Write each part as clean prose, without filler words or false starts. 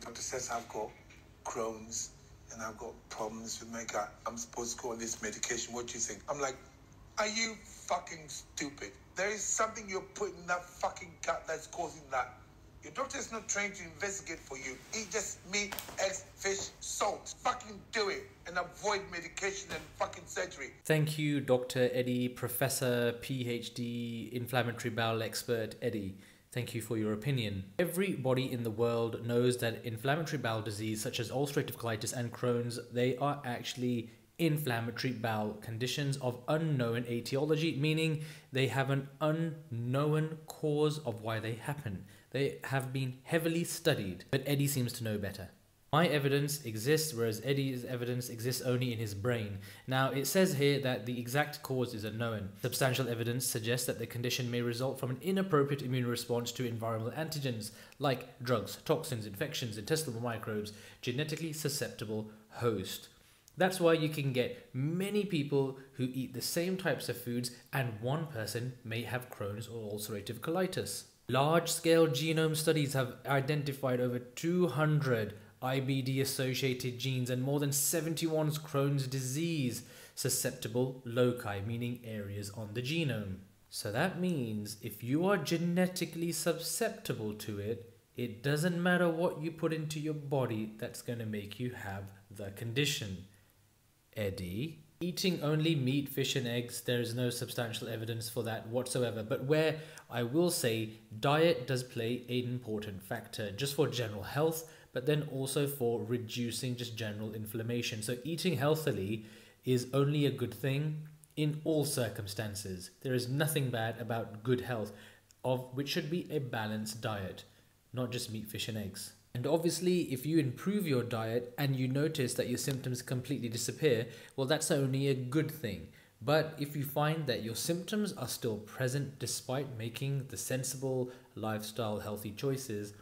Doctor says I've got Crohn's and I've got problems with my gut. I'm supposed to go on this medication. What do you think? I'm like, are you fucking stupid? There is something you're putting in that fucking gut that's causing that. Your doctor is not trained to investigate for you. Eat just meat, eggs, fish, salt. Fucking do it and avoid medication and fucking surgery. Thank you, Dr. Eddie, Professor, PhD, inflammatory bowel expert, Eddie. Thank you for your opinion. Everybody in the world knows that inflammatory bowel disease, such as ulcerative colitis and Crohn's, they are actually inflammatory bowel conditions of unknown etiology, meaning they have an unknown cause of why they happen. They have been heavily studied, but Eddie seems to know better. My evidence exists, whereas Eddie's evidence exists only in his brain. Now, it says here that the exact cause is unknown. Substantial evidence suggests that the condition may result from an inappropriate immune response to environmental antigens, like drugs, toxins, infections, intestinal microbes, genetically susceptible host. That's why you can get many people who eat the same types of foods and one person may have Crohn's or ulcerative colitis. Large-scale genome studies have identified over 200 IBD-associated genes and more than 71 Crohn's disease susceptible loci, meaning areas on the genome. So that means if you are genetically susceptible to it, it doesn't matter what you put into your body that's going to make you have the condition. Eddie, eating only meat, fish and eggs, there is no substantial evidence for that whatsoever. But where I will say diet does play an important factor just for general health, but then also for reducing just general inflammation. So eating healthily is only a good thing in all circumstances. There is nothing bad about good health, of which should be a balanced diet, not just meat, fish and eggs. And obviously, if you improve your diet and you notice that your symptoms completely disappear, well, that's only a good thing. But if you find that your symptoms are still present despite making the sensible lifestyle healthy choices,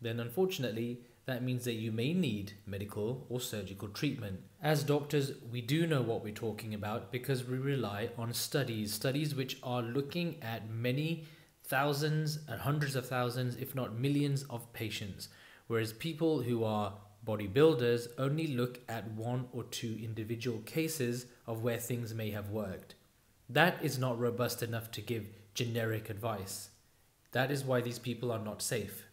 then unfortunately, that means that you may need medical or surgical treatment. As doctors, we do know what we're talking about because we rely on studies, which are looking at many thousands and hundreds of thousands, if not millions of patients. Whereas people who are bodybuilders only look at one or two individual cases of where things may have worked. That is not robust enough to give generic advice. That is why these people are not safe.